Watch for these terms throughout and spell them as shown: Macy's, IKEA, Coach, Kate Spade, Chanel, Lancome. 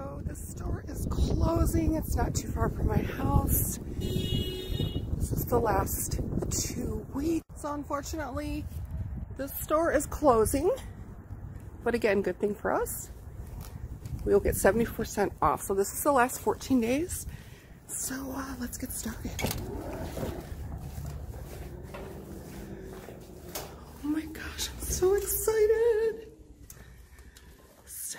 So the store is closing. It's not too far from my house. This is the last 2 weeks. So unfortunately, the store is closing. But again, good thing for us. We'll get 70% off. So this is the last 14 days. So let's get started. Oh my gosh, I'm so excited. So,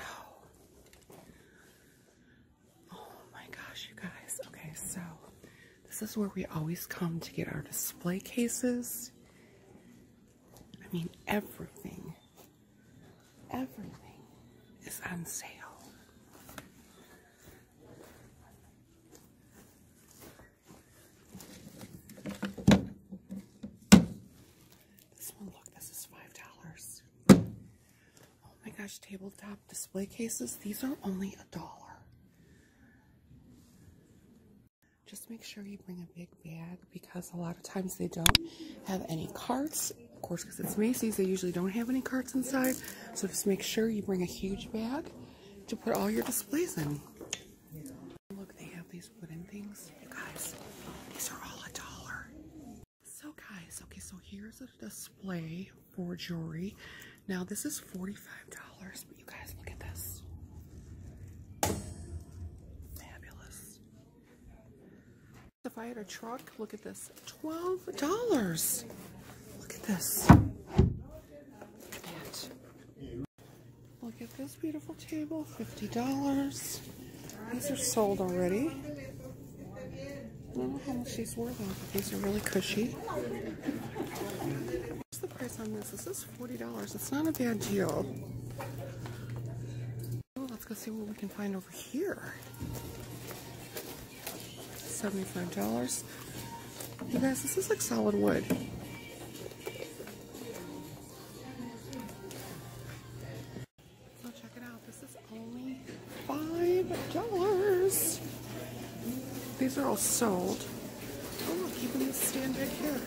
oh my gosh, you guys. Okay, so this is where we always come to get our display cases. I mean, everything is on sale. This one, look, this is $5. Oh my gosh, tabletop display cases, these are only $1. Just make sure you bring a big bag because a lot of times they don't have any carts. Of course, because it's Macy's, they usually don't have any carts inside. So just make sure you bring a huge bag to put all your displays in. Look, they have these wooden things. You guys, these are all $1. So guys, okay, so here's a display for jewelry. Now this is $45, but you guys, look at this. Fabulous. If I had a truck, look at this, $12. This. Look at that. Look at this beautiful table, $50. These are sold already. I don't know how much these were though, but these are really cushy. What's the price on this? This is $40. It's not a bad deal. Well, let's go see what we can find over here. $75. You guys, this is like solid wood. These are all sold. Oh, look, even this stand back here.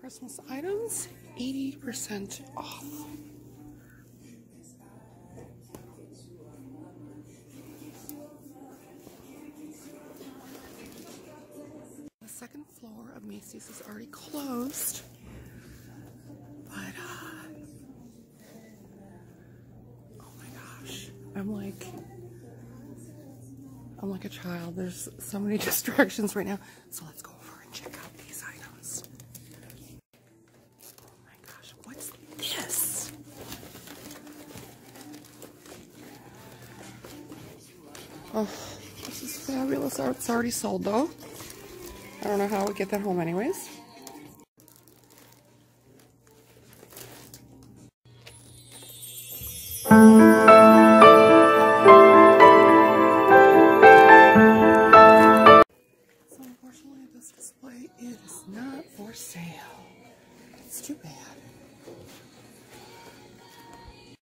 Christmas items, 80% off. Second floor of Macy's is already closed, but oh my gosh, I'm like a child. There's so many distractions right now, so let's go over and check out these items. Oh my gosh, what's this? Oh, this is fabulous. It's already sold though. I don't know how I would get that home anyways. So unfortunately this display is not for sale. It's too bad.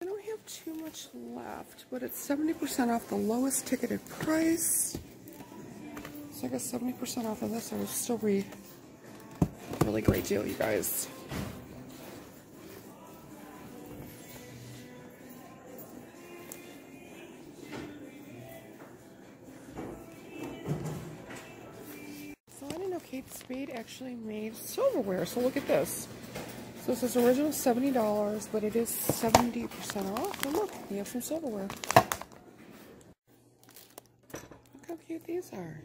I don't have too much left, but it's 70% off the lowest ticketed price. I got 70% off of this, so it would still be a really great deal, you guys. So I didn't know Kate Spade actually made silverware, so look at this. So this is original $70, but it is 70% off. And look, we have some silverware. Look how cute these are.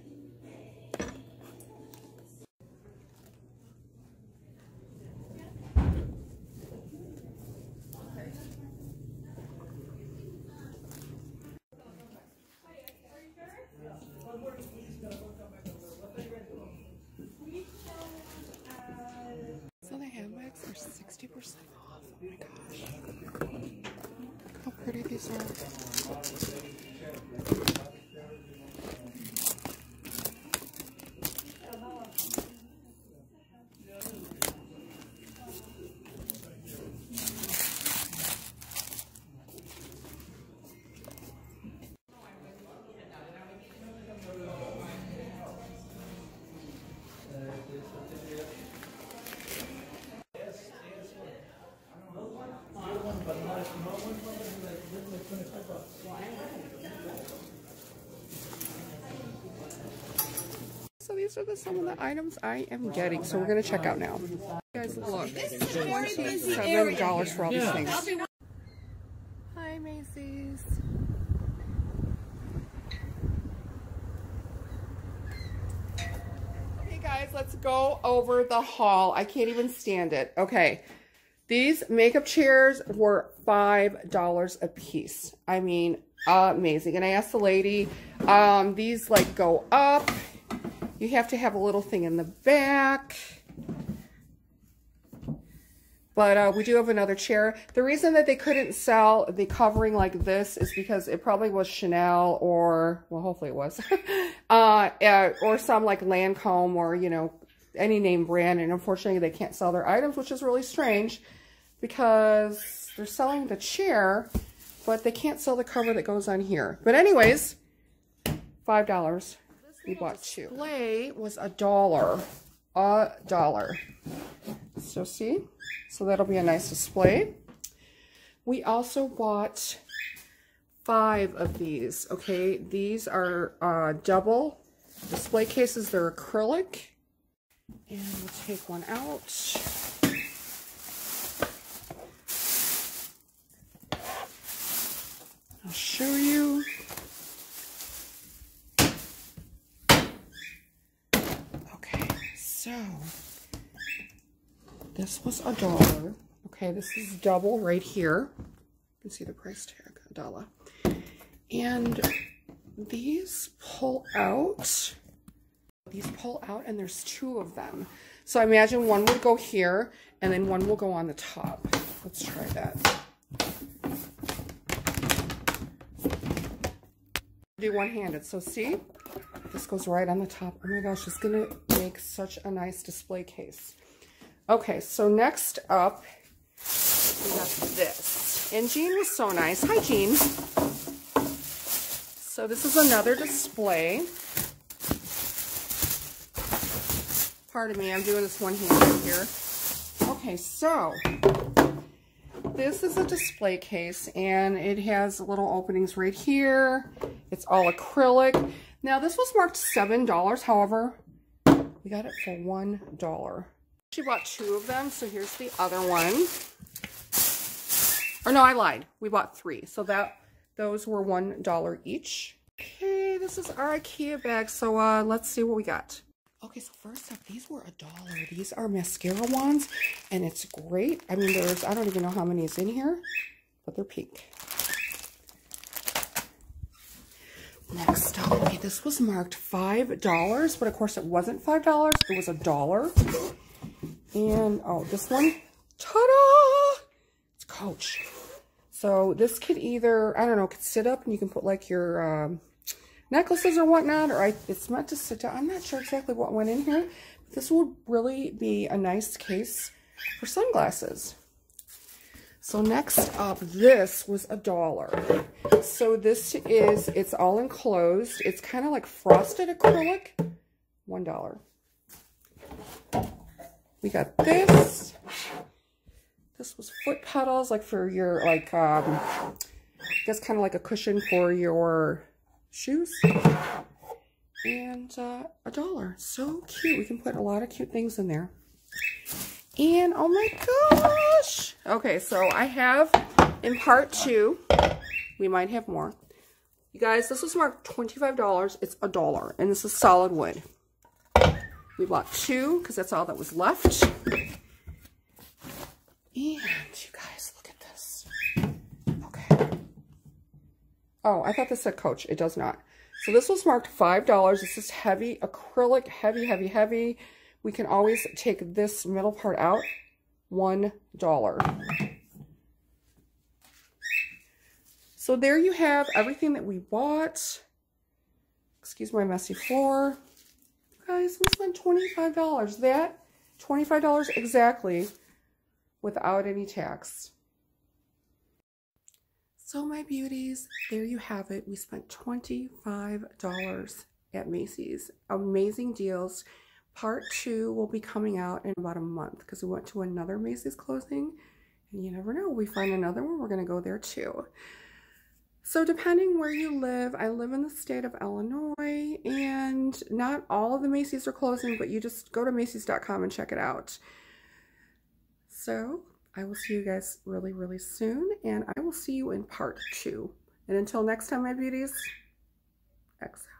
So the handbags are 60% off. Oh my gosh. Look how pretty these are. these are some of the items I am getting. So we're gonna check out now. You guys, look, $27 for all these things. Hi, Macy's. Hey guys, let's go over the haul. I can't even stand it. Okay. These makeup chairs were $5 a piece. I mean, amazing. And I asked the lady, these like go up. You have to have a little thing in the back. But we do have another chair. The reason that they couldn't sell the covering like this is because it probably was Chanel or, well, hopefully it was, or some like Lancome or, you know, any name brand, and unfortunately they can't sell their items, which is really strange because they're selling the chair but they can't sell the cover that goes on here. But anyways, $5. We bought two. Display was a dollar, so see, so that'll be a nice display. We also bought 5 of these. Okay, these are double display cases. They're acrylic. And we'll take one out. I'll show you. Okay, so this was $1. Okay, this is double right here. You can see the price tag, $1. And these pull out. These pull out, and there's 2 of them. So I imagine one will go here, and then one will go on the top. Let's try that. Do one-handed. So see, this goes right on the top. Oh my gosh, it's gonna make such a nice display case. Okay, so next up, we have this. And Jean was so nice. Hi, Jean. So this is another display. Pardon me, I'm doing this one-handed here. Okay, so this is a display case, and it has little openings right here. It's all acrylic. Now, this was marked $7. However, we got it for $1. She bought 2 of them, so here's the other one. Or no, I lied. We bought 3, so that those were $1 each. Okay, this is our IKEA bag, so let's see what we got. Okay, so first up, these were $1. These are mascara wands, and it's great. I mean, there's, I don't even know how many is in here, but they're pink. Next up, okay, this was marked $5, but of course it wasn't $5. It was $1. And, oh, this one, ta-da! It's Coach. So this could either, I don't know, could sit up, and you can put, like, your, necklaces or whatnot, or it's meant to sit down. I'm not sure exactly what went in here, but this would really be a nice case for sunglasses. So next up, this was $1. So this is, it's all enclosed. It's kind of like frosted acrylic. $1. We got this. This was foot pedals, like for your, like, I guess kind of like a cushion for your shoes. And $1. So cute. We can put a lot of cute things in there. And oh my gosh, okay, so I have in part 2, we might have more, you guys. This was marked $25. It's $1, and this is solid wood. We bought 2 because that's all that was left. And you guys, look at this. Okay. Oh, I thought this said Coach. It does not. So this was marked $5. This is heavy acrylic, heavy, heavy, heavy. We can always take this middle part out. $1. So there you have everything that we bought. Excuse my messy floor. You guys, we spent $25. That $25 exactly without any tax. So my beauties, there you have it. We spent $25 at Macy's. Amazing deals. Part 2 will be coming out in about a month because we went to another Macy's closing, and you never know, we find another one, we're going to go there too. So depending where you live, I live in the state of Illinois, and not all of the Macy's are closing, but you just go to Macy's.com and check it out. So I will see you guys really, really soon, and I will see you in part 2. And until next time, my beauties, exhale.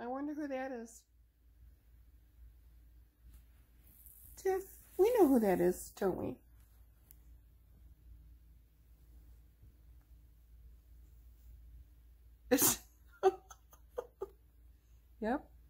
I wonder who that is. Tiff, we know who that is, don't we? Yep.